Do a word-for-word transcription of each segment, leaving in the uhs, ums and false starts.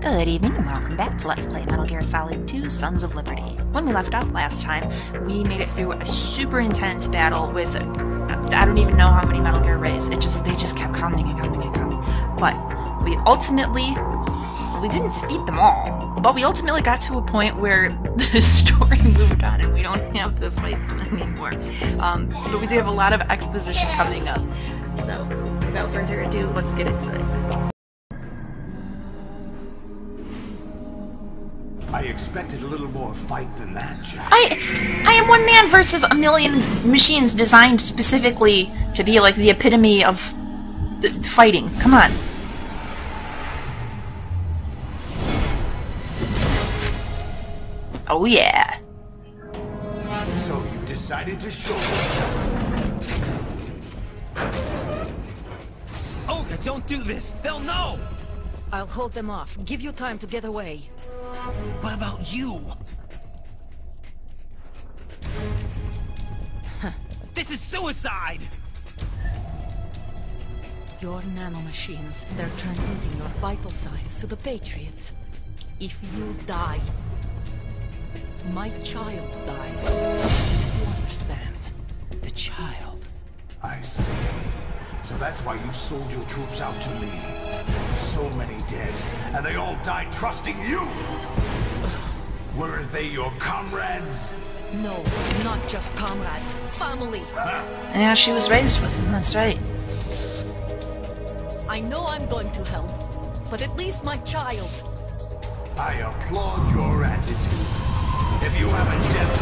Good evening and welcome back to Let's Play Metal Gear Solid two Sons of Liberty. When we left off last time, we made it through a super intense battle with, I don't even know how many Metal Gear Rays, it just, they just kept coming and coming and coming. But we ultimately, we didn't defeat them all, but we ultimately got to a point where the story moved on and we don't have to fight them anymore. Um, but we do have a lot of exposition coming up, so without further ado, let's get into it. I expected a little more fight than that, Jack. I, I am one man versus a million machines designed specifically to be like the epitome of fighting. Come on. Oh yeah. So you decided to show yourself. Olga, don't do this. They'll know. I'll hold them off. Give you time to get away. What about you? Huh. This is suicide! Your nanomachines, they're transmitting your vital signs to the Patriots. If you die, my child dies. You understand? The child. I see. So that's why you sold your troops out to me. So many dead, and they all died trusting you! Were they your comrades? No, not just comrades. Family! Huh? Yeah, she was raised with them, that's right. I know I'm going to help, but at least my child. I applaud your attitude. If you have a death,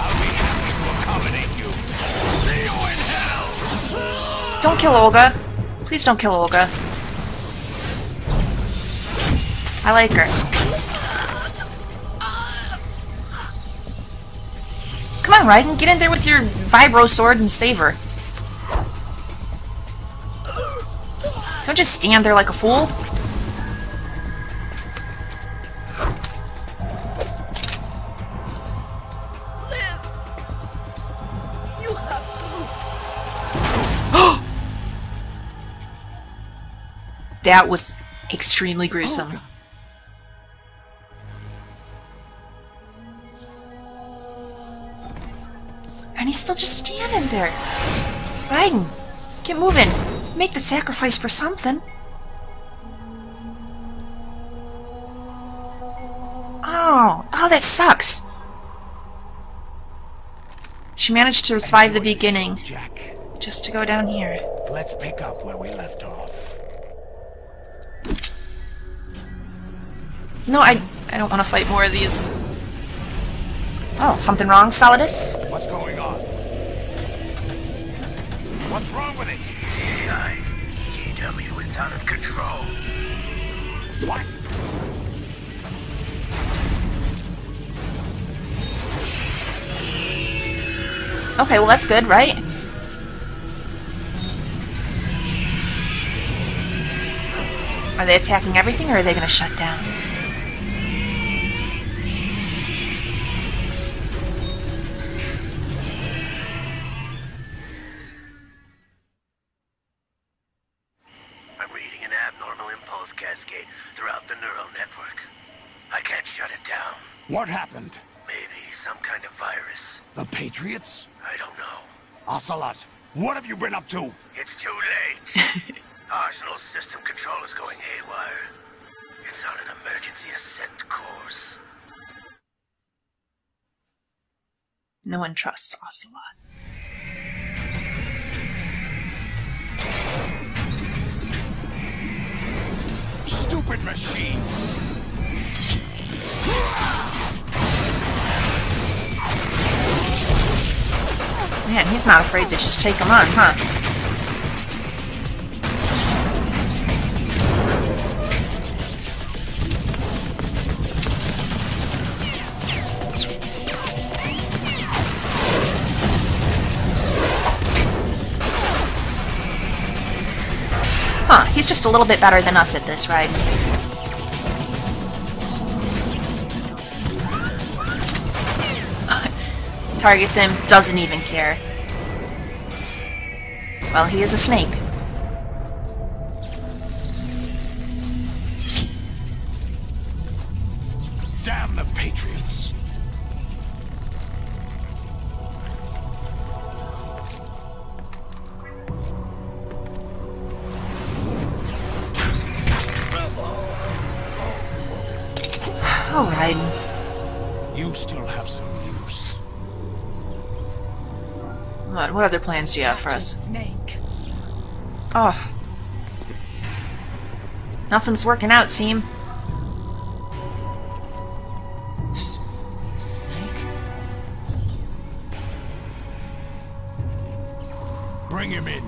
I'll be happy to accommodate you. See you in hell! Don't kill Olga. Please don't kill Olga. I like her. Come on, Raiden, get in there with your vibro sword and save her. Don't just stand there like a fool. That was extremely gruesome. Olga. And he's still just standing there. Raiden, get moving. Make the sacrifice for something. Oh, oh, that sucks. She managed to survive the beginning, Jack. Just to go down here. Let's pick up where we left off. No, I I don't want to fight more of these. Oh, something wrong, Solidus? What's going on? What's wrong with it? I, G W, it's out of control. What? Okay, well that's good, right? Are they attacking everything, or are they going to shut down? I'm reading an abnormal impulse cascade throughout the neural network. I can't shut it down. What happened? Maybe some kind of virus. The Patriots? I don't know. Ocelot, what have you been up to? It's too late. Arsenal's system control is going haywire. It's on an emergency ascent course. No one trusts Ocelot. Stupid machines! Man, he's not afraid to just take him on, huh? Huh, he's just a little bit better than us at this, right? Targets him, doesn't even care. Well, he is a snake. Go, Raiden. You still have some use. What, what other plans do you have for us? Snake. Oh. Nothing's working out, seem. Snake? Bring him in.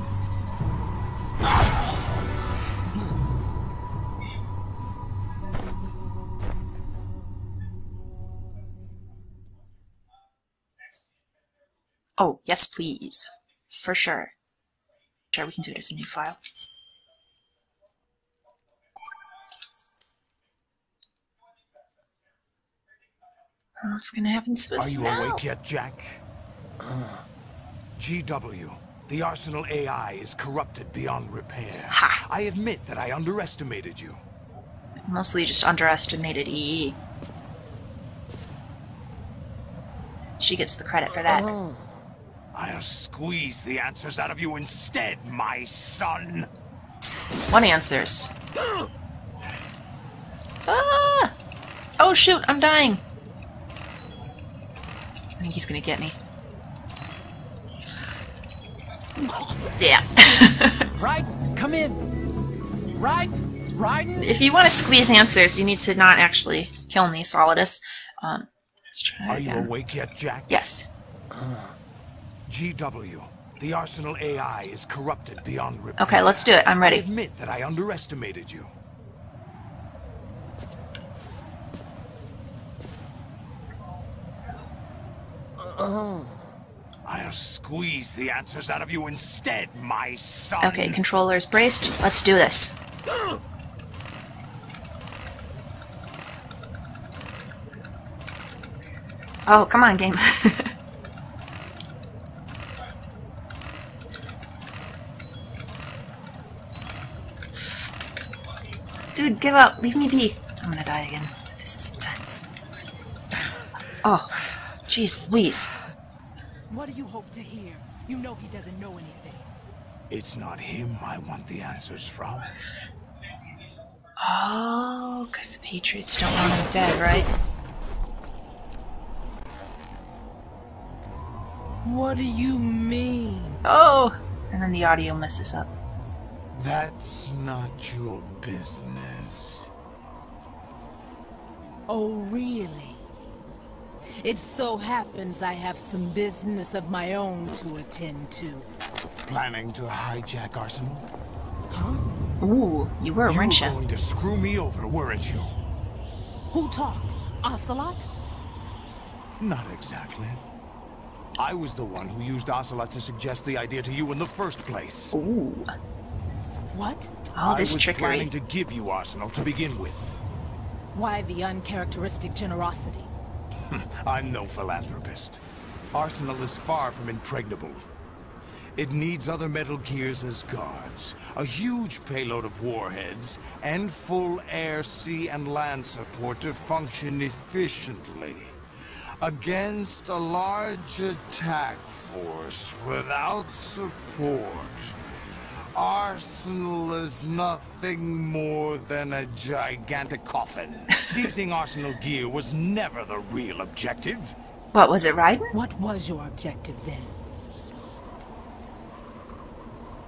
Oh, yes please. For sure. Sure, we can do it as a new file. What's gonna happen to us now? Are you awake yet, Jack? Uh. G W, the Arsenal A I is corrupted beyond repair. Ha. I admit that I underestimated you. Mostly just underestimated E E. She gets the credit for that. Oh. I'll squeeze the answers out of you instead, my son! One answers. Ah! Oh shoot, I'm dying! I think he's gonna get me. Yeah. Raiden, come in! Raiden! Raiden! If you want to squeeze answers, you need to not actually kill me, Solidus. Um, let's try Are again. you awake yet, Jack? Yes. Uh. G W, the Arsenal A I is corrupted beyond repair. Okay, let's do it. I'm ready. I admit that I underestimated you. Oh. I'll squeeze the answers out of you instead, my son. Okay, controller's braced. Let's do this. Oh, come on, game. Dude, give up. Leave me be. I'm gonna die again. This is intense. Oh, jeez, Louise. What do you hope to hear? You know he doesn't know anything. It's not him I want the answers from. Oh, because the Patriots don't want him dead, right? What do you mean? Oh! And then the audio messes up. That's not your business. Oh, really? It so happens I have some business of my own to attend to. Planning to hijack Arsenal? Huh? Ooh, you were, weren't you? You were going to screw me over, weren't you? Who talked? Ocelot? Not exactly. I was the one who used Ocelot to suggest the idea to you in the first place. Ooh. What? All this trickery. I was planning to give you Arsenal to begin with. Why the uncharacteristic generosity? I'm no philanthropist. Arsenal is far from impregnable. It needs other Metal Gears as guards, a huge payload of warheads, and full air, sea, and land support to function efficiently against a large attack force without support. Arsenal is nothing more than a gigantic coffin. Seizing Arsenal gear was never the real objective. What was it, Raiden? What was your objective then?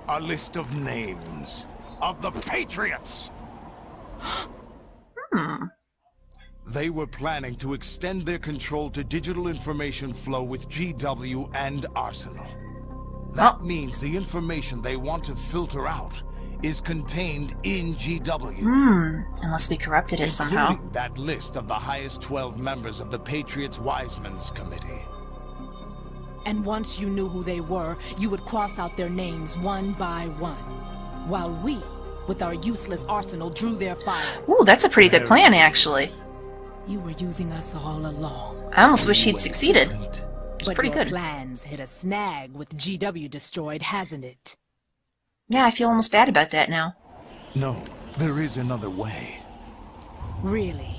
A list of names of the Patriots. Hmm. They were planning to extend their control to digital information flow with G W and Arsenal. That means the information they want to filter out is contained in G W. Hmm. Unless we corrupted it somehow. That list of the highest twelve members of the Patriots' Wiseman's Committee. And once you knew who they were, you would cross out their names one by one, while we, with our useless arsenal, drew their fire. Ooh, that's a pretty good plan, actually. You were using us all along. I almost wish he'd succeeded. Different. It's but pretty your good. Plans hit a snag with G W destroyed, hasn't it? Yeah, I feel almost bad about that now. No, there is another way. Really?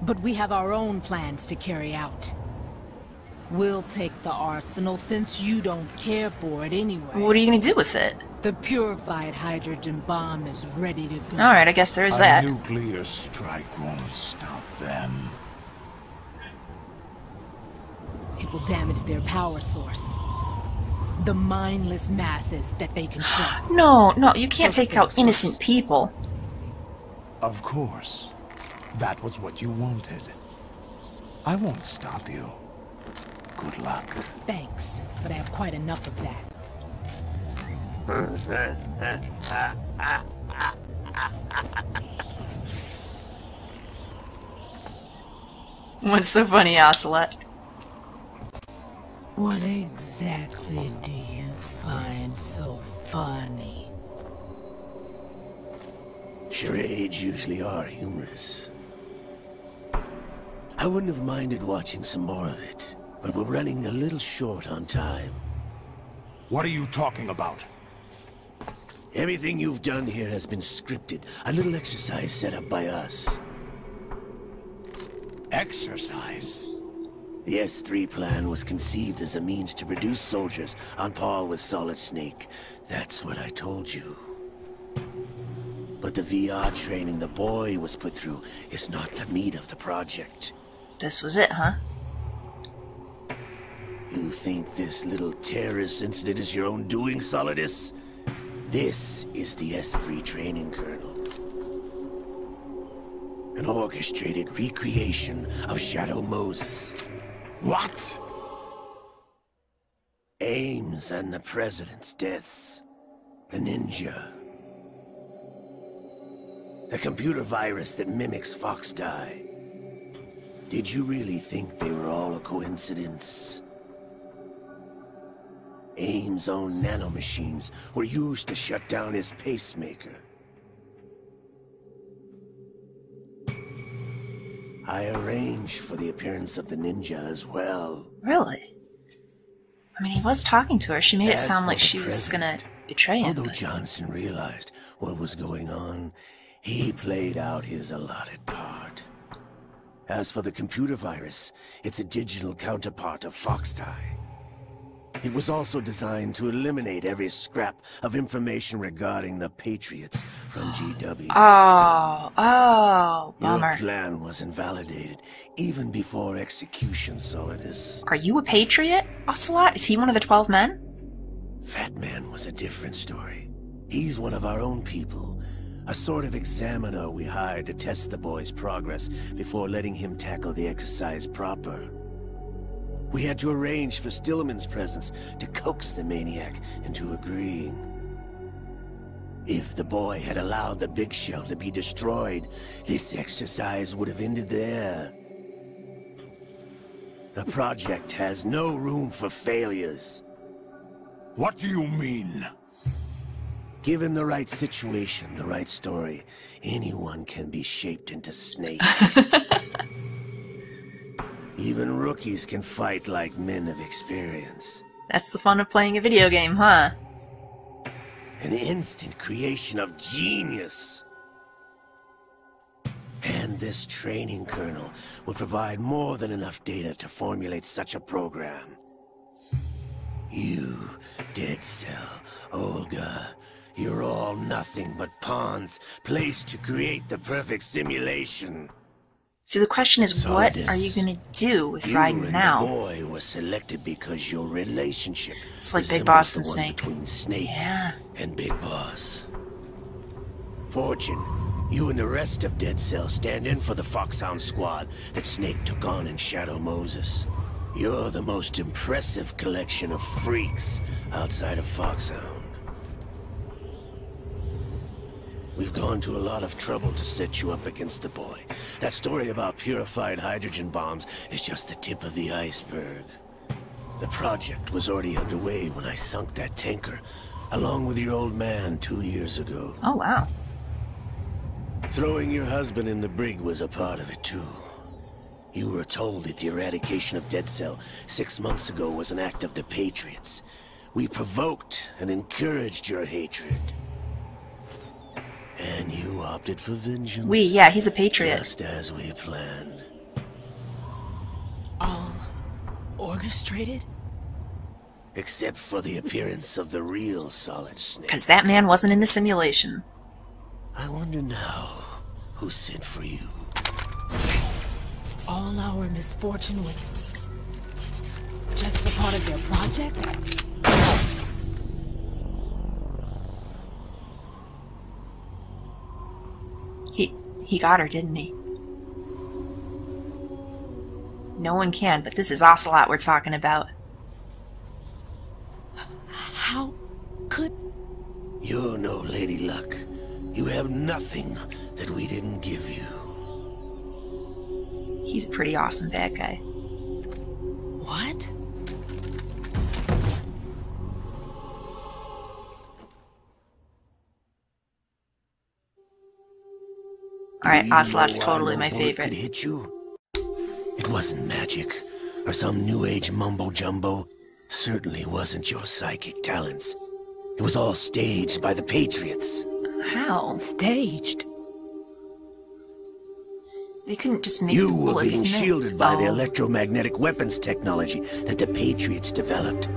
But we have our own plans to carry out. We'll take the arsenal since you don't care for it anyway. What are you going to do with it? The purified hydrogen bomb is ready to go. Alright, I guess there is that. A nuclear strike won't stop them. It will damage their power source. The mindless masses that they control. No, no, you can't take out innocent people. Of course. That was what you wanted. I won't stop you. Good luck. Thanks, but I have quite enough of that. What's so funny, Ocelot? What exactly do you find so funny? Charades usually are humorous. I wouldn't have minded watching some more of it, but we're running a little short on time. What are you talking about? Everything you've done here has been scripted. A little exercise set up by us. Exercise? The S three plan was conceived as a means to produce soldiers on par with Solid Snake. That's what I told you. But the V R training the boy was put through is not the meat of the project. This was it, huh? You think this little terrorist incident is your own doing, Solidus? This is the S three training kernel. An orchestrated recreation of Shadow Moses. What? Ames and the President's deaths. The ninja. The computer virus that mimics Foxdie. Did you really think they were all a coincidence? Ames' own nanomachines were used to shut down his pacemaker. I arranged for the appearance of the ninja as well. Really? I mean, he was talking to her. She made it sound like she was gonna betray him. Although Johnson realized what was going on, he played out his allotted part. As for the computer virus, it's a digital counterpart of Foxdie. It was also designed to eliminate every scrap of information regarding the Patriots from G W. Oh, oh, bummer. Your plan was invalidated even before execution, Solidus. Are you a Patriot, Ocelot? Is he one of the twelve men? Fat Man was a different story. He's one of our own people. A sort of examiner we hired to test the boy's progress before letting him tackle the exercise proper. We had to arrange for Stillman's presence to coax the maniac into agreeing. If the boy had allowed the big shell to be destroyed, this exercise would have ended there. The project has no room for failures. What do you mean? Given the right situation, the right story, anyone can be shaped into Snake. Even rookies can fight like men of experience. That's the fun of playing a video game, huh? An instant creation of genius. And this training kernel will provide more than enough data to formulate such a program. You, Dead Cell, Olga, you're all nothing but pawns placed to create the perfect simulation. So the question is, Solidus, what are you gonna do with Raiden now? The boy was selected because your relationship. It's like Big Boss and Snake. Between Snake yeah. and Big Boss. Fortune, you and the rest of Dead Cell stand in for the Foxhound squad that Snake took on in Shadow Moses. You're the most impressive collection of freaks outside of Foxhound. We've gone to a lot of trouble to set you up against the boy. That story about purified hydrogen bombs is just the tip of the iceberg. The project was already underway when I sunk that tanker, along with your old man two years ago. Oh, wow. Throwing your husband in the brig was a part of it, too. You were told that the eradication of Dead Cell six months ago was an act of the Patriots. We provoked and encouraged your hatred. And you opted for vengeance. We, yeah, he's a patriot. Just as we planned. All or orchestrated? Except for the appearance of the real Solid Snake. Because that man wasn't in the simulation. I wonder now who sent for you. All our misfortune was just a part of their project? He, he got her, didn't he? No one can, but this is Ocelot we're talking about. How could... You're no Lady Luck. You have nothing that we didn't give you. He's a pretty awesome bad guy. What? Alright, Ocelot's totally my favorite. Could hit you? It wasn't magic, or some new age mumbo-jumbo. Certainly wasn't your psychic talents. It was all staged by the Patriots. How? Staged? They couldn't just make you were being shielded by the electromagnetic weapons technology that the Patriots developed.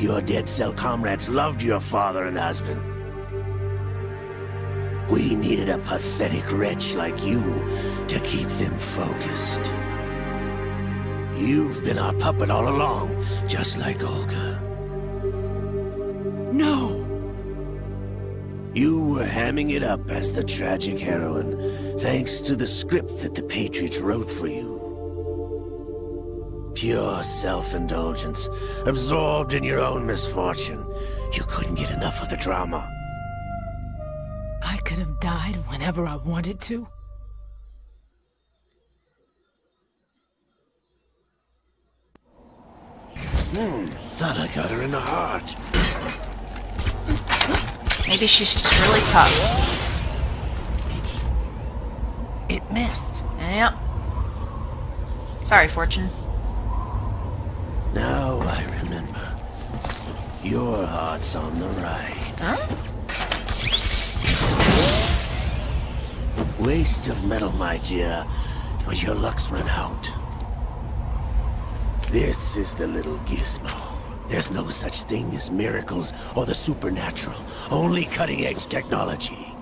Your Dead Cell comrades loved your father and husband. We needed a pathetic wretch like you to keep them focused. You've been our puppet all along, just like Olga. No! You were hamming it up as the tragic heroine, thanks to the script that the Patriots wrote for you. Pure self-indulgence, absorbed in your own misfortune. You couldn't get enough of the drama. I could have died whenever I wanted to. Hmm, thought I got her in the heart. Maybe she's just really tough. It missed. Yep. Sorry, Fortune. Now I remember. Your heart's on the rise. Huh? Waste of metal, my dear, was your luck's run out. This is the little gizmo. There's no such thing as miracles or the supernatural, only cutting-edge technology.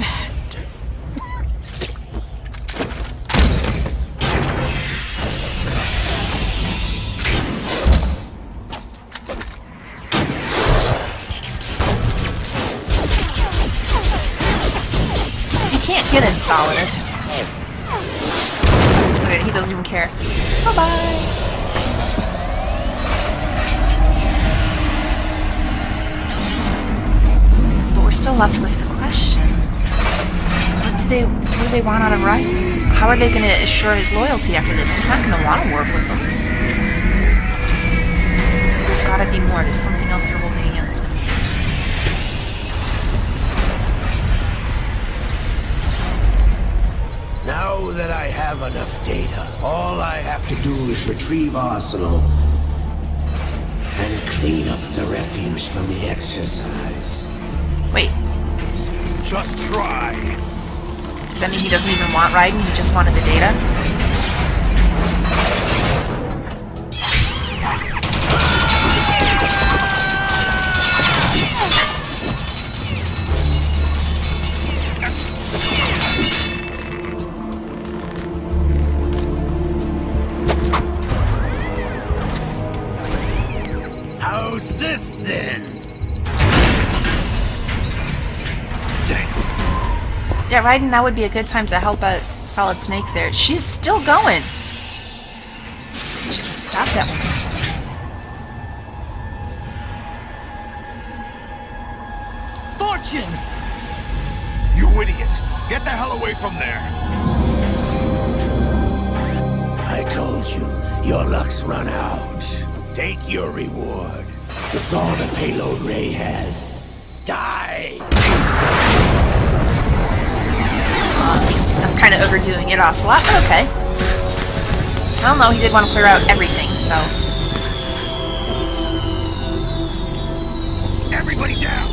Bastard. You can't get him, Solidus. He doesn't even care. Bye bye. But we're still left with the question: What do they? What do they want out of Raiden? How are they going to assure his loyalty after this? He's not going to want to work with them. So there's got to be more. There's something else they're holding against him. Now that I have enough data, all I have to do is retrieve Arsenal and clean up the refuse from the exercise. Wait. Just try. Does that mean he doesn't even want Raiden? He just wanted the data? Yeah, Raiden, that would be a good time to help out Solid Snake there. She's still going! I just can't stop that one. Fortune! You idiot! Get the hell away from there! I told you, your luck's run out. Take your reward. It's all the payload Ray has. Die! That's kind of overdoing it, Ocelot, but okay. Well, no, he did want to clear out everything, so... Everybody down!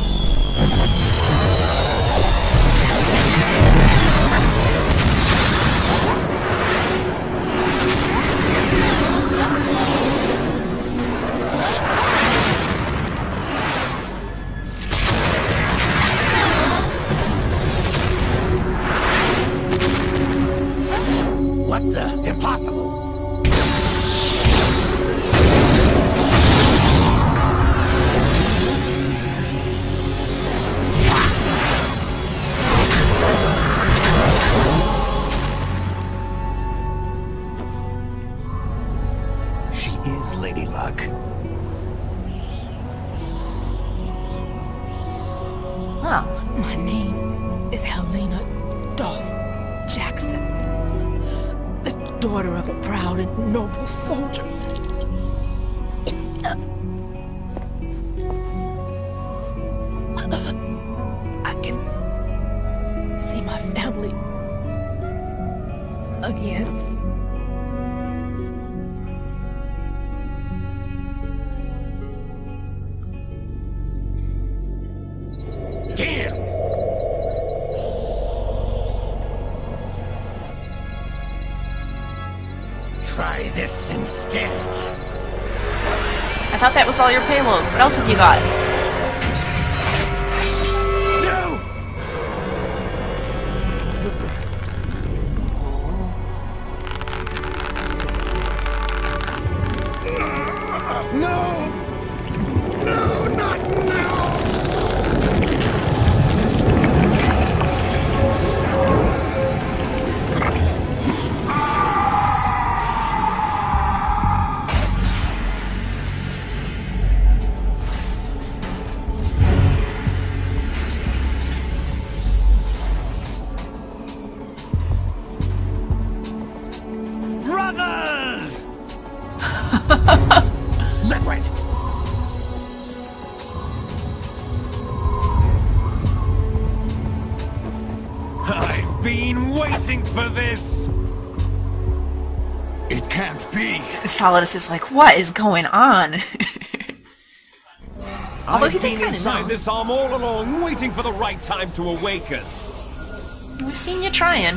luck. Oh. My name is Helena Dolph Jackson, the daughter of a proud and noble soldier. I can see my family again. I thought that was all your payload. What else have you got? Solidus is like, what is going on? Although he did kind of know. I've been inside this arm all along, waiting for the right time to awaken. We've seen you trying.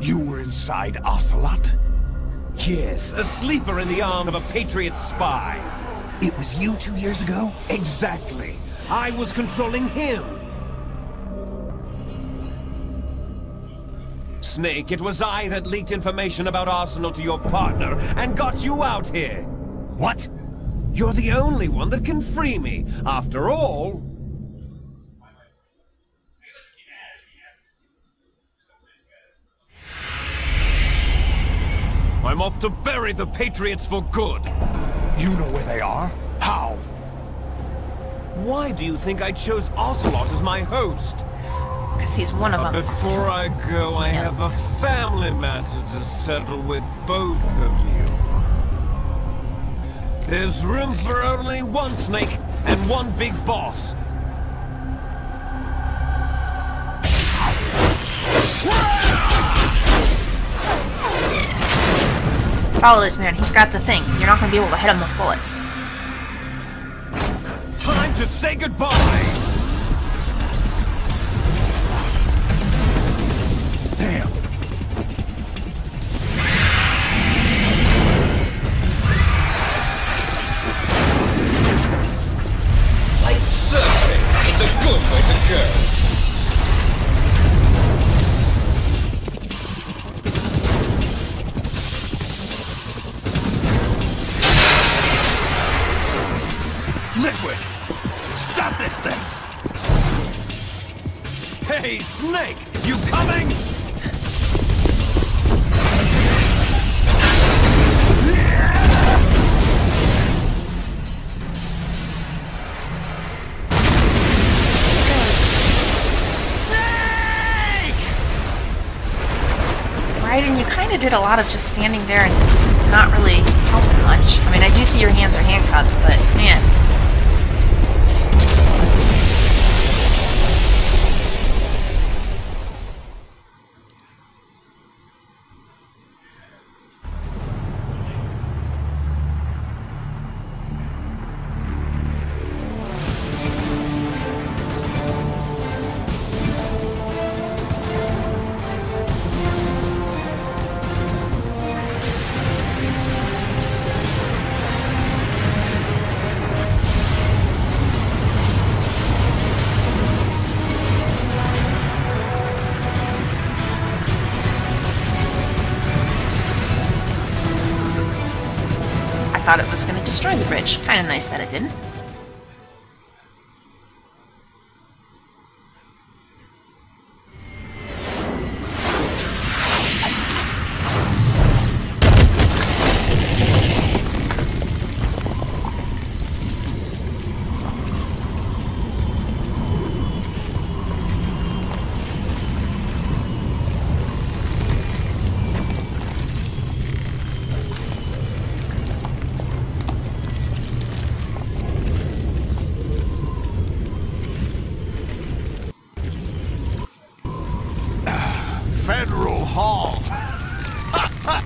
You were inside Ocelot? Yes, a sleeper in the arm of a Patriot spy. It was you two years ago? Exactly. I was controlling him. Snake, it was I that leaked information about Arsenal to your partner and got you out here. What? You're the only one that can free me. After all... I'm off to bury the Patriots for good. You know where they are? How? Why do you think I chose Ocelot as my host? Because he's one of them. But before I go, I have a family matter to settle with both of you. There's room for only one Snake and one Big Boss. Solidus, man, he's got the thing. You're not going to be able to hit him with bullets. Time to say goodbye! Damn. Like surfing, it's a good way to go. Liquid, stop this thing. Hey, Snake, you coming? Did a lot of just standing there and not really helping much. I mean, I do see your hands are handcuffed, but man. Thought it was going to destroy the bridge. Kind of nice that it didn't.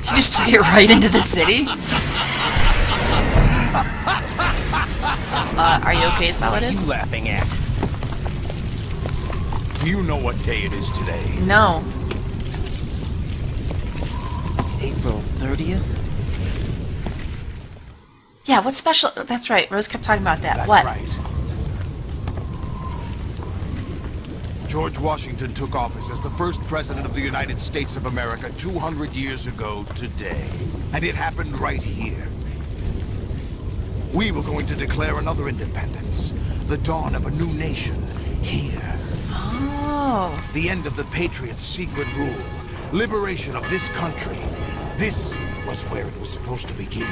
He just took it right into the city? Uh, are you okay, Solidus? What are you laughing at? Do you know what day it is today? No. April thirtieth? Yeah, what's special? That's right, Rose kept talking about that. That's what? Right. George Washington took office as the first president of the United States of America two hundred years ago today. And it happened right here. We were going to declare another independence. The dawn of a new nation. Here. Oh. The end of the Patriots' secret rule. Liberation of this country. This was where it was supposed to begin.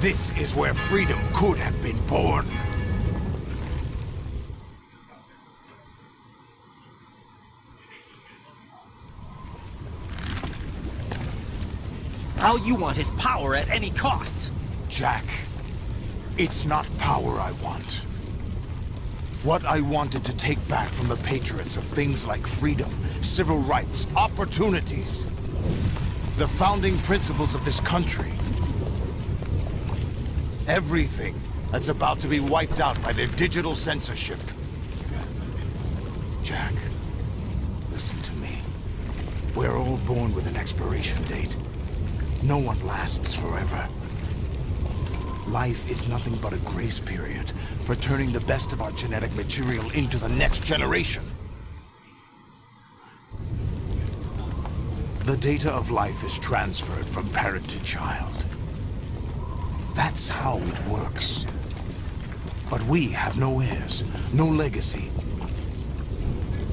This is where freedom could have been born. All you want is power at any cost. Jack, it's not power I want. What I wanted to take back from the Patriots are things like freedom, civil rights, opportunities. The founding principles of this country. Everything that's about to be wiped out by their digital censorship. Jack, listen to me. We're all born with an expiration date. No one lasts forever. Life is nothing but a grace period for turning the best of our genetic material into the next generation. The data of life is transferred from parent to child. That's how it works. But we have no heirs, no legacy.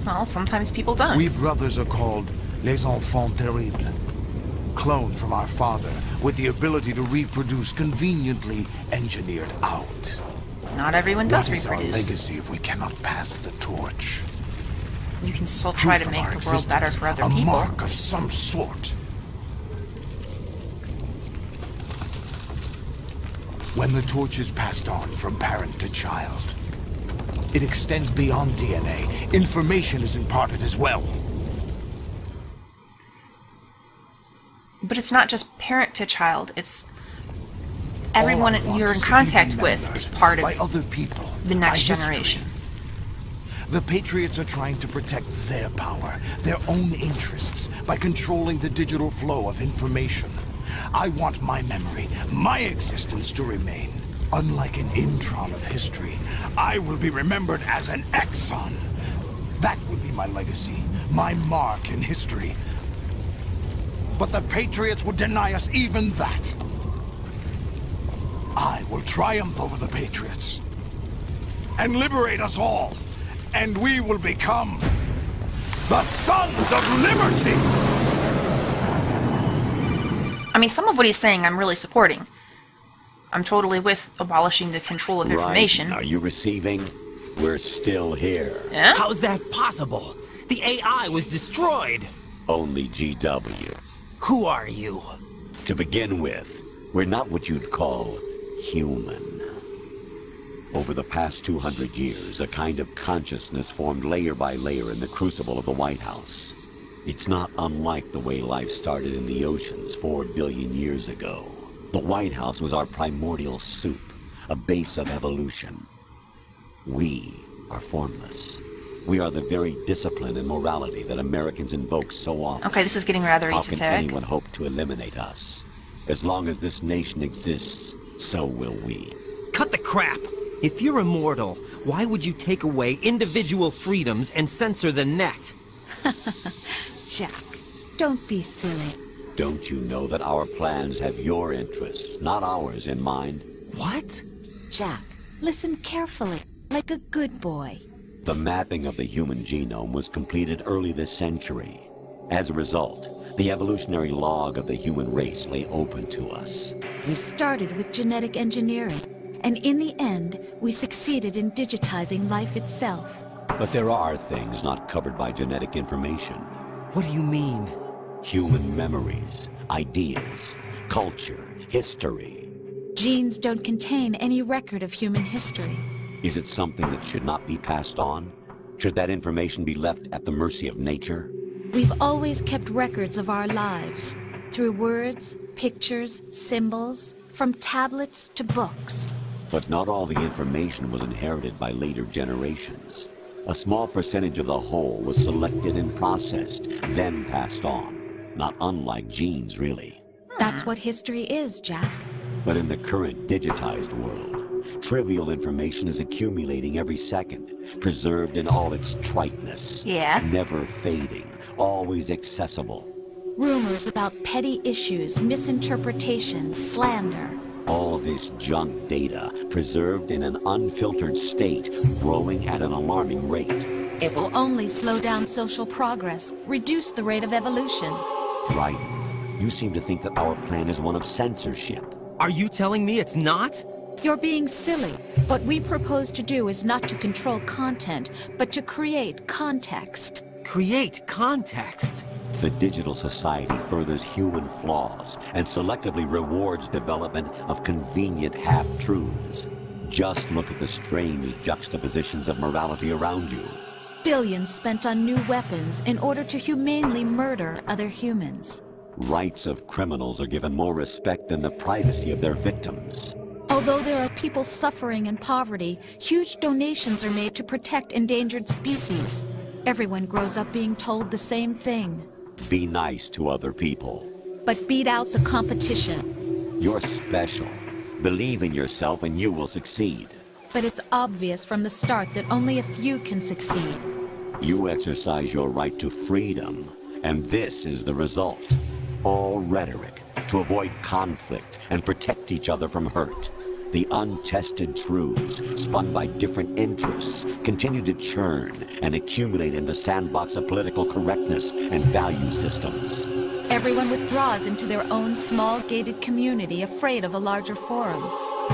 Well, sometimes people don't. We brothers are called Les Enfants Terribles. Clone from our father, with the ability to reproduce, conveniently engineered out. Not everyone does reproduce. What is our legacy if we cannot pass the torch? You can still try to make the world better for other people. A mark of some sort. When the torch is passed on from parent to child, it extends beyond D N A. Information is imparted as well. But it's not just parent to child, it's everyone you're in contact with is part of other people, the next generation. The Patriots are trying to protect their power, their own interests, by controlling the digital flow of information. I want my memory, my existence to remain. Unlike an intron of history, I will be remembered as an exon. That will be my legacy, my mark in history. But the Patriots will deny us even that. I will triumph over the Patriots and liberate us all. And we will become the Sons of Liberty! I mean, some of what he's saying I'm really supporting. I'm totally with abolishing the control of information. Right. Are you receiving? We're still here. Yeah? How's that possible? The A I was destroyed. Only G W. Who are you? To begin with, we're not what you'd call human. Over the past two hundred years, a kind of consciousness formed layer by layer in the crucible of the White House. It's not unlike the way life started in the oceans four billion years ago. The White House was our primordial soup, a base of evolution. We are formless. We are the very discipline and morality that Americans invoke so often. Okay, this is getting rather esoteric. How can anyone hope to eliminate us? As long as this nation exists, so will we. Cut the crap! If you're immortal, why would you take away individual freedoms and censor the net? Jack, don't be silly. Don't you know that our plans have your interests, not ours, in mind? What? Jack, listen carefully, like a good boy. The mapping of the human genome was completed early this century. As a result, the evolutionary log of the human race lay open to us. We started with genetic engineering, and in the end, we succeeded in digitizing life itself. But there are things not covered by genetic information. What do you mean? Human memories, ideas, culture, history. Genes don't contain any record of human history. Is it something that should not be passed on? Should that information be left at the mercy of nature? We've always kept records of our lives. Through words, pictures, symbols, from tablets to books. But not all the information was inherited by later generations. A small percentage of the whole was selected and processed, then passed on. Not unlike genes, really. That's what history is, Jack. But in the current digitized world, trivial information is accumulating every second, preserved in all its triteness. Yeah. Never fading, always accessible. Rumors about petty issues, misinterpretations, slander. All this junk data, preserved in an unfiltered state, growing at an alarming rate. It will only slow down social progress, reduce the rate of evolution. Right. You seem to think that our plan is one of censorship. Are you telling me it's not? You're being silly. What we propose to do is not to control content, but to create context. Create context? The digital society furthers human flaws and selectively rewards development of convenient half-truths. Just look at the strange juxtapositions of morality around you. Billions spent on new weapons in order to humanely murder other humans. Rights of criminals are given more respect than the privacy of their victims. Although there are people suffering in poverty, huge donations are made to protect endangered species. Everyone grows up being told the same thing. Be nice to other people. But beat out the competition. You're special. Believe in yourself and you will succeed. But it's obvious from the start that only a few can succeed. You exercise your right to freedom, and this is the result. All rhetoric to avoid conflict and protect each other from hurt. The untested truths, spun by different interests, continue to churn and accumulate in the sandbox of political correctness and value systems. Everyone withdraws into their own small gated community, afraid of a larger forum.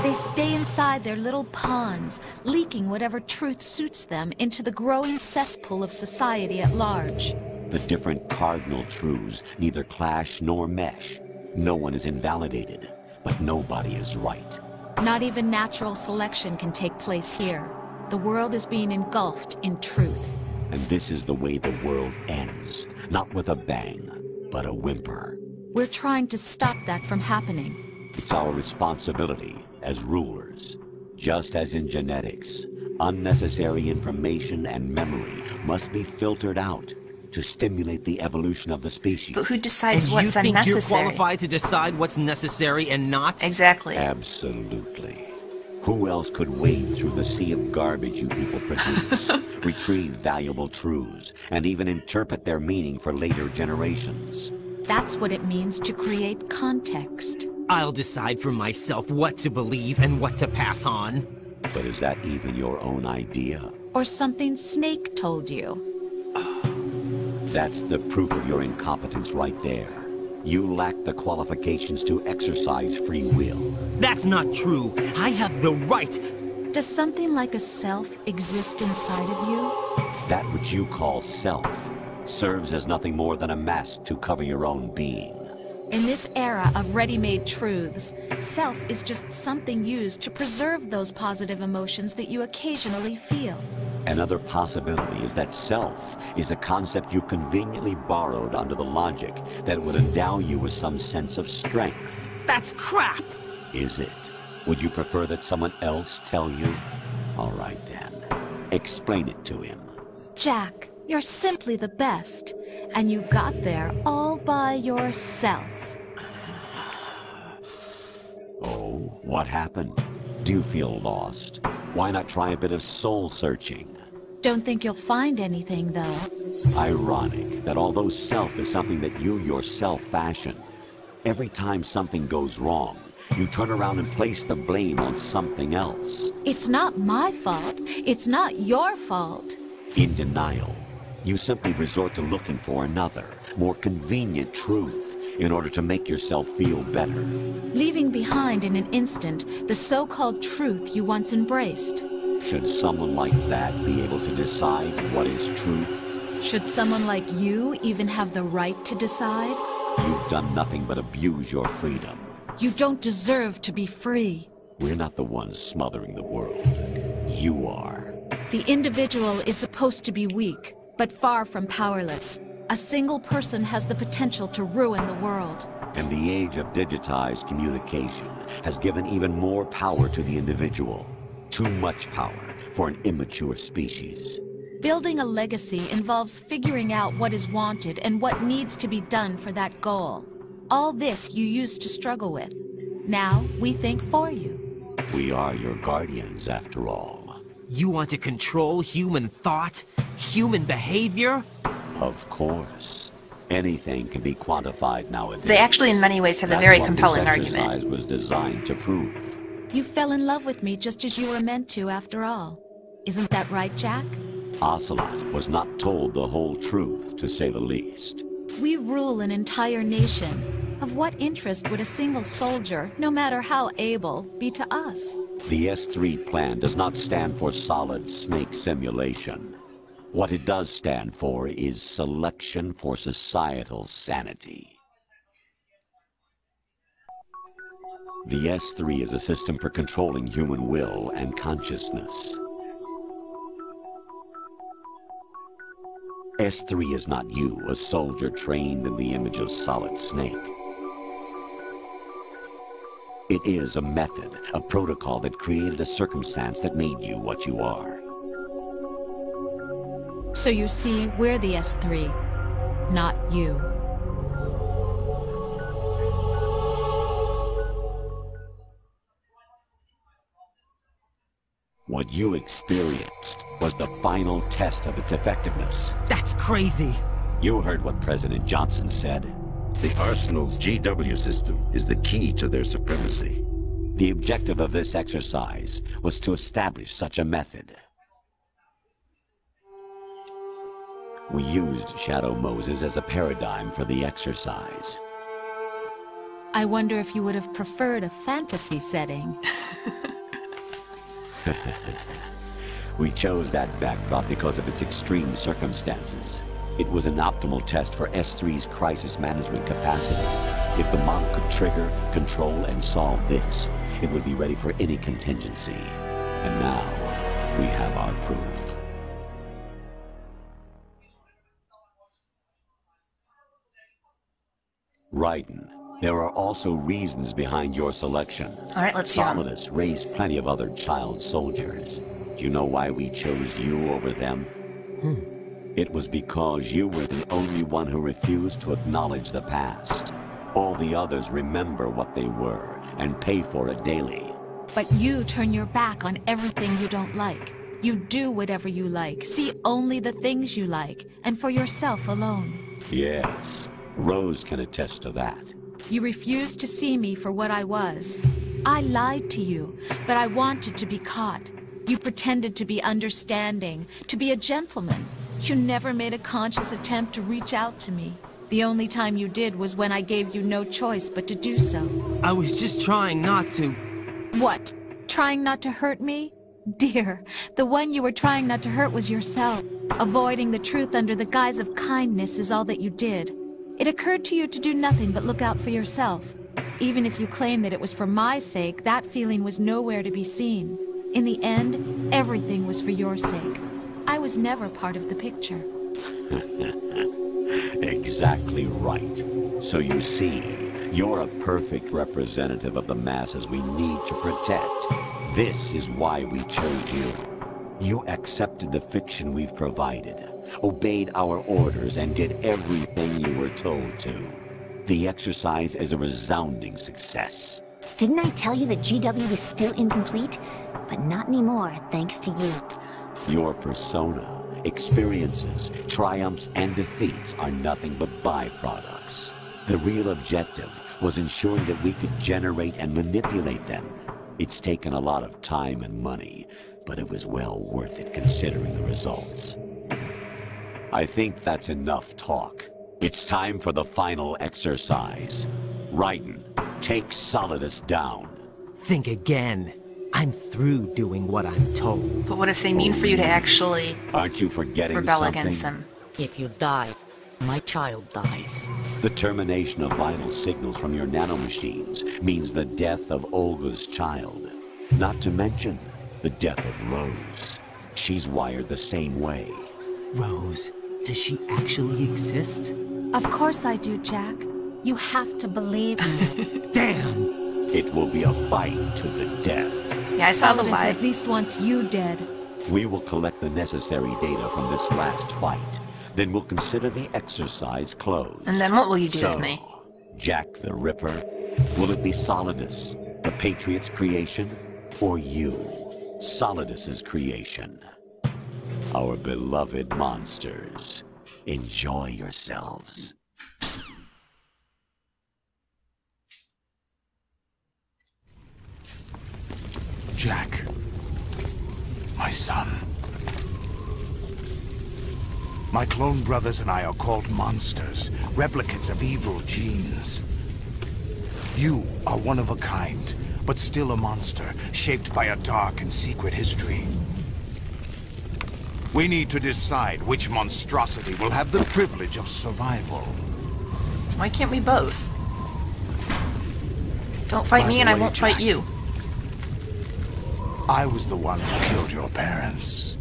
They stay inside their little ponds, leaking whatever truth suits them into the growing cesspool of society at large. The different cardinal truths neither clash nor mesh. No one is invalidated, but nobody is right. Not even natural selection can take place here. The world is being engulfed in truth. And this is the way the world ends. Not with a bang, but a whimper. We're trying to stop that from happening. It's our responsibility as rulers. Just as in genetics, unnecessary information and memory must be filtered out to stimulate the evolution of the species. But who decides and what's unnecessary? You think unnecessary? You're qualified to decide what's necessary and not? Exactly. Absolutely. Who else could wade through the sea of garbage you people produce, retrieve valuable truths, and even interpret their meaning for later generations? That's what it means to create context. I'll decide for myself what to believe and what to pass on. But is that even your own idea? Or something Snake told you? That's the proof of your incompetence right there. You lack the qualifications to exercise free will. That's not true. I have the right. Does something like a self exist inside of you? That which you call self serves as nothing more than a mask to cover your own being. In this era of ready-made truths, self is just something used to preserve those positive emotions that you occasionally feel. Another possibility is that self is a concept you conveniently borrowed under the logic that would endow you with some sense of strength. That's crap! Is it? Would you prefer that someone else tell you? All right then. Explain it to him. Jack, you're simply the best. And you got there all by yourself. Oh, what happened? Do you feel lost? Why not try a bit of soul-searching? Don't think you'll find anything, though. Ironic that although self is something that you yourself fashioned, every time something goes wrong, you turn around and place the blame on something else. It's not my fault. It's not your fault. In denial, you simply resort to looking for another, more convenient truth, in order to make yourself feel better. Leaving behind in an instant the so-called truth you once embraced. Should someone like that be able to decide what is truth? Should someone like you even have the right to decide? You've done nothing but abuse your freedom. You don't deserve to be free. We're not the ones smothering the world. You are. The individual is supposed to be weak, but far from powerless. A single person has the potential to ruin the world. And the age of digitized communication has given even more power to the individual. Too much power for an immature species. Building a legacy involves figuring out what is wanted and what needs to be done for that goal. All this you used to struggle with. Now, we think for you. We are your guardians, after all. You want to control human thought? Human behavior? Of course. Anything can be quantified nowadays. They actually, in many ways, have That's a very compelling argument. That's what this exercise was designed to prove. You fell in love with me just as you were meant to, after all. Isn't that right, Jack? Ocelot was not told the whole truth, to say the least. We rule an entire nation. Of what interest would a single soldier, no matter how able, be to us? The S three plan does not stand for Solid Snake Simulation. What it does stand for is Selection for Societal Sanity. The S three is a system for controlling human will and consciousness. S three is not you, a soldier trained in the image of Solid Snake. It is a method, a protocol that created a circumstance that made you what you are. So you see, we're the S three, not you. What you experienced was the final test of its effectiveness. That's crazy. You heard what President Johnson said. The Arsenal's G W system is the key to their supremacy. The objective of this exercise was to establish such a method. We used Shadow Moses as a paradigm for the exercise. I wonder if you would have preferred a fantasy setting. We chose that backdrop because of its extreme circumstances. It was an optimal test for S three's crisis management capacity. If the model could trigger, control, and solve this, it would be ready for any contingency. And now, we have our proof. Raiden, there are also reasons behind your selection. All right, let's hear them. Solidus raised plenty of other child soldiers. You know why we chose you over them? Hmm. It was because you were the only one who refused to acknowledge the past. All the others remember what they were and pay for it daily. But you turn your back on everything you don't like. You do whatever you like, see only the things you like, and for yourself alone. Yes, Rose can attest to that. You refused to see me for what I was. I lied to you, but I wanted to be caught. You pretended to be understanding, to be a gentleman. You never made a conscious attempt to reach out to me. The only time you did was when I gave you no choice but to do so. I was just trying not to... What? Trying not to hurt me? Dear, the one you were trying not to hurt was yourself. Avoiding the truth under the guise of kindness is all that you did. It occurred to you to do nothing but look out for yourself. Even if you claim that it was for my sake, that feeling was nowhere to be seen. In the end, everything was for your sake. I was never part of the picture. Exactly right. So you see, you're a perfect representative of the masses we need to protect. This is why we chose you. You accepted the fiction we've provided, obeyed our orders, and did everything you were told to. The exercise is a resounding success. Didn't I tell you that G W is still incomplete? But not anymore, thanks to you. Your persona, experiences, triumphs, and defeats are nothing but byproducts. The real objective was ensuring that we could generate and manipulate them. It's taken a lot of time and money, but it was well worth it considering the results. I think that's enough talk. It's time for the final exercise. Raiden, take Solidus down. Think again. I'm through doing what I'm told. But what if they mean oh, for you to actually aren't you forgetting rebel something? Against them? If you die, my child dies. The termination of vital signals from your nanomachines means the death of Olga's child. Not to mention the death of Rose. She's wired the same way. Rose, does she actually exist? Of course I do, Jack. You have to believe me. Damn! It will be a fight to the death. Yeah, I saw the light. At least once you dead. We will collect the necessary data from this last fight. Then we'll consider the exercise closed. And then what will you do so, with me? Jack the Ripper, will it be Solidus, the Patriots' creation, or you, Solidus's creation? Our beloved monsters, enjoy yourselves. Jack, my son. My clone brothers and I are called monsters, replicates of evil genes. You are one of a kind, but still a monster, shaped by a dark and secret history. We need to decide which monstrosity will have the privilege of survival. Why can't we both? Don't fight me and I won't fight you. I was the one who killed your parents.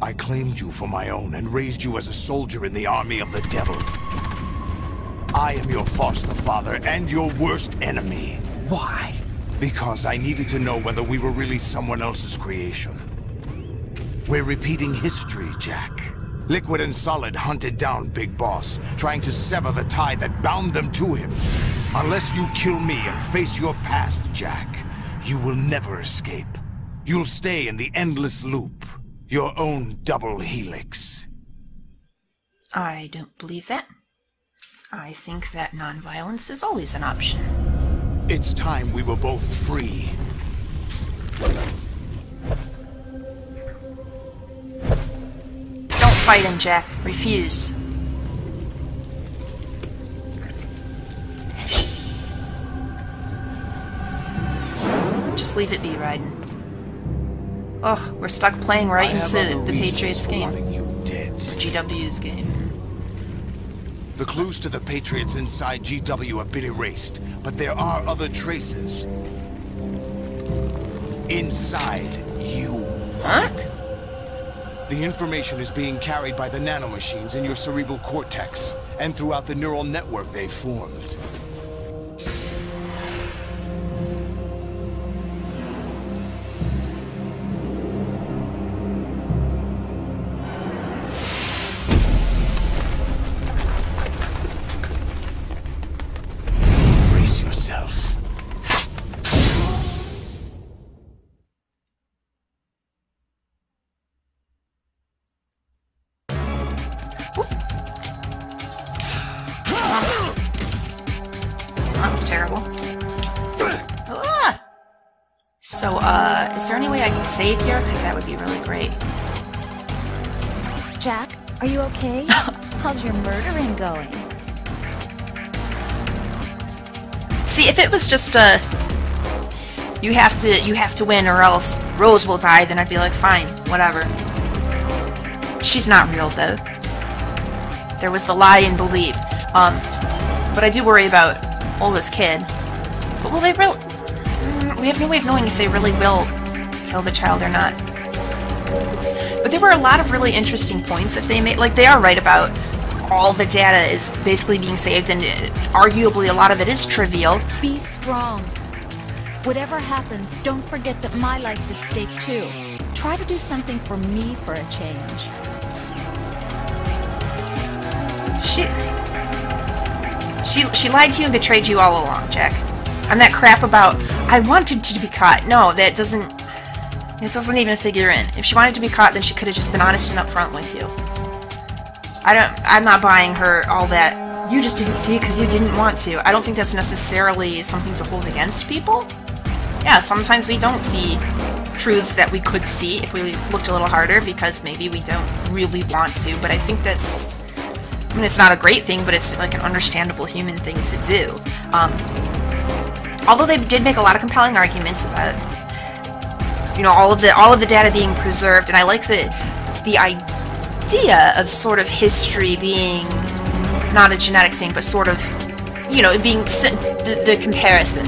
I claimed you for my own and raised you as a soldier in the army of the devil. I am your foster father and your worst enemy. Why? Because I needed to know whether we were really someone else's creation. We're repeating history, Jack. Liquid and Solid hunted down Big Boss, trying to sever the tie that bound them to him. Unless you kill me and face your past, Jack, you will never escape. You'll stay in the endless loop, your own double helix. I don't believe that. I think that nonviolence is always an option. It's time we were both free. Fight him, Jack. Refuse. Just leave it be, Raiden. Ugh, we're stuck playing right into the Patriots game. G W's game. The clues to the Patriots inside G W have been erased, but there are other traces. Inside you. What? The information is being carried by the nanomachines in your cerebral cortex and throughout the neural network they formed. Brace yourself. Is there any way I can save here? Because that would be really great. Jack, are you okay? How's your murdering going? See, if it was just a you have to you have to win or else Rose will die, then I'd be like, fine, whatever. She's not real though. There was the lie and believe. Um, but I do worry about Ola's kid. But will they really? We have no way of knowing if they really will kill the child or not. But there were a lot of really interesting points that they made. Like, they are right about all the data is basically being saved, and it, arguably a lot of it is trivial. Be strong. Whatever happens, don't forget that my life's at stake too. Try to do something for me for a change. She... She, she lied to you and betrayed you all along, Jack. And that crap about, I wanted to be caught. No, that doesn't... It doesn't even figure in. If she wanted to be caught, then she could have just been honest and upfront with you. I don't... I'm not buying her all that. You just didn't see it because you didn't want to. I don't think that's necessarily something to hold against people. Yeah, sometimes we don't see truths that we could see if we looked a little harder because maybe we don't really want to. But I think that's... I mean, it's not a great thing, but it's like an understandable human thing to do. Um... Although they did make a lot of compelling arguments about, you know, all of the all of the data being preserved, and I like the the idea of sort of history being not a genetic thing, but sort of, you know, it being the, the comparison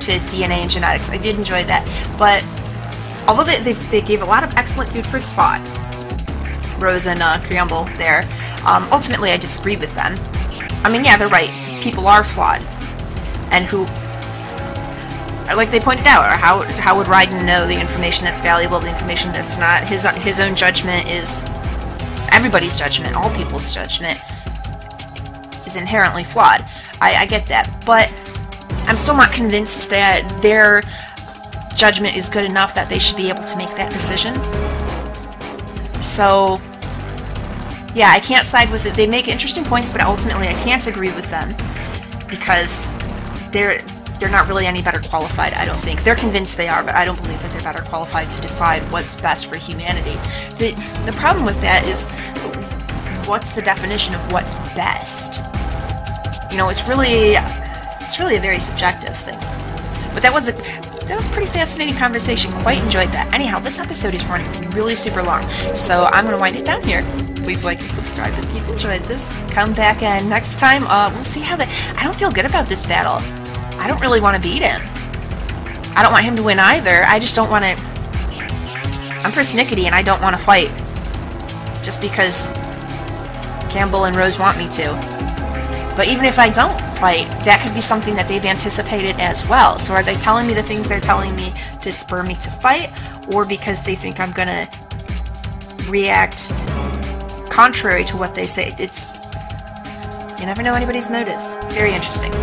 to D N A and genetics. I did enjoy that, but although they they, they gave a lot of excellent food for thought, Rose and uh, Preamble there. Um, ultimately, I disagree with them. I mean, yeah, they're right. People are flawed. And who... Like they pointed out, how how would Raiden know the information that's valuable, the information that's not? His his own judgment is everybody's judgment, all people's judgment is inherently flawed. I, I get that, but I'm still not convinced that their judgment is good enough that they should be able to make that decision. So yeah, I can't side with it. They make interesting points, but ultimately I can't agree with them because they're. They're not really any better qualified, I don't think. They're convinced they are, but I don't believe that they're better qualified to decide what's best for humanity. The, the problem with that is, what's the definition of what's best? You know, it's really, it's really a very subjective thing. But that was a, that was a pretty fascinating conversation. Quite enjoyed that. Anyhow, this episode is running really super long, so I'm going to wind it down here. Please like and subscribe if you've enjoyed this. Come back and next time, uh, we'll see how the... I don't feel good about this battle. I don't really want to beat him. I don't want him to win either. I just don't want to... I'm persnickety and I don't want to fight. Just because Campbell and Rose want me to. But even if I don't fight, that could be something that they've anticipated as well. So are they telling me the things they're telling me to spur me to fight? Or because they think I'm going to react contrary to what they say? It's... You never know anybody's motives. Very interesting.